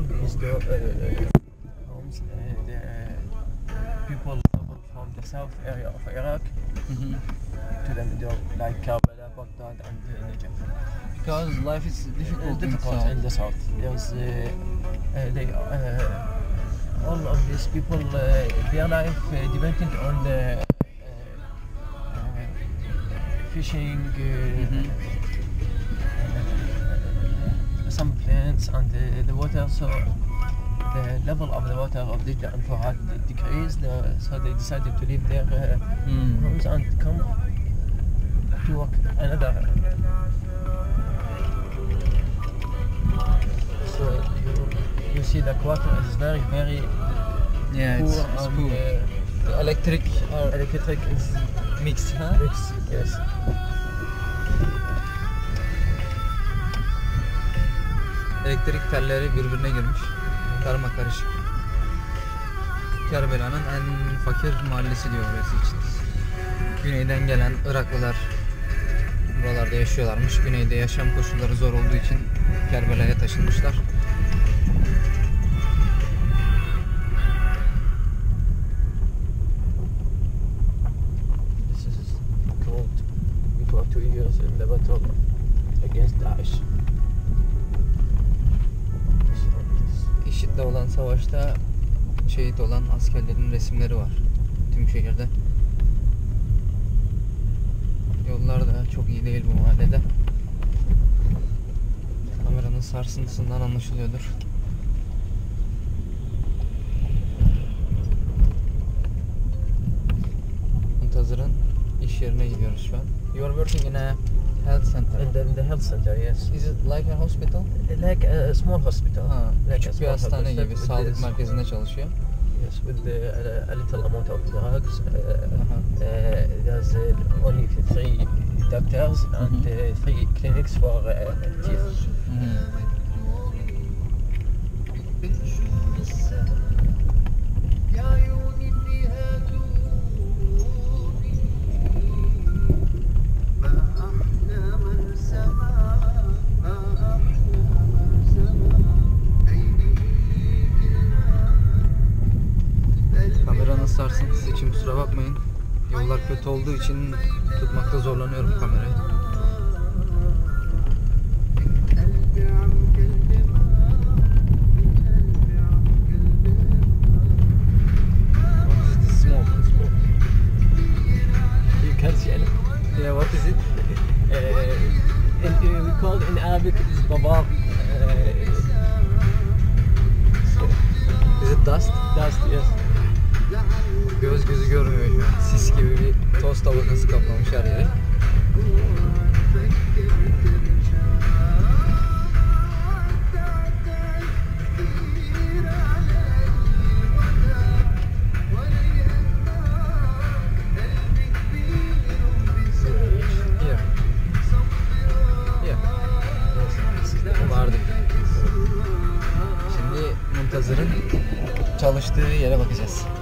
down because the people from the south area of Iraq to the middle, like Karbala, Baghdad, and Najaf. Because life is difficult in the south. There's all of these people, their life dependent on the fishing, some plants and the water. So the level of the water of Dejla and Furat decreased, so they decided to leave their homes and come to work another. So you see the water is very poor, it's poor. The electric is mixed, huh? Mixed, yes. Elektrik telleri birbirine girmiş, karmakarışık. Kerbela'nın en fakir mahallesi diyor burası için. Güneyden gelen Iraklılar buralarda yaşıyorlarmış. Güneyde yaşam koşulları zor olduğu için Kerbela'ya taşınmışlar. This is cold. Before 2 years in the battle against Daesh. IŞİD'le olan savaşta şehit olan askerlerin resimleri var tüm şehirde. Yollar da çok iyi değil bu mahallede. Kameranın sarsıntısından anlaşılıyordur. Muntasar'ın iş yerine gidiyoruz şu an. You are working in a health center. And then the health center, yes. Is it like a hospital? Like a small hospital. Like a hastane gibi sağlık merkezinde çalışıyor. Yes, with the, a little amount of drugs. There's only 3 doctors and 3 clinics for teeth. Sarsıntısı için kusura bakmayın. Yollar kötü olduğu için tutmakta zorlanıyorum kamerayı. What is this smoke? You can't see anything. Yeah, what is it? We call in Arabic it is babab. Is it dust? Dust, yes. Gözü görmüyor şu an. Sis gibi bir toz tabakası kaplamış her yeri. Vardık. Şimdi Muntasar'ın çalıştığı yere bakacağız.